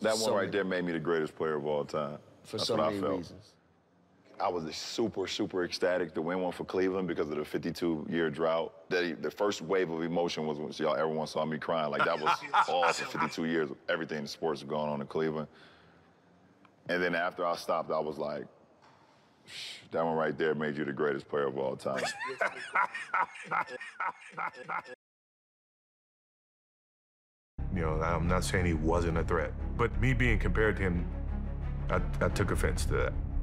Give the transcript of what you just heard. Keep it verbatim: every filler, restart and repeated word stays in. That one so right there made me the greatest player of all time. For That's so what many I felt. reasons. I was super, super ecstatic to win one for Cleveland because of the fifty-two year drought. The, the first wave of emotion was when y'all everyone saw me crying. Like, that was all for fifty-two years of everything in sports going on in Cleveland. And then after I stopped, I was like, that one right there made you the greatest player of all time. You know, I'm not saying he wasn't a threat, but me being compared to him, I, I took offense to that.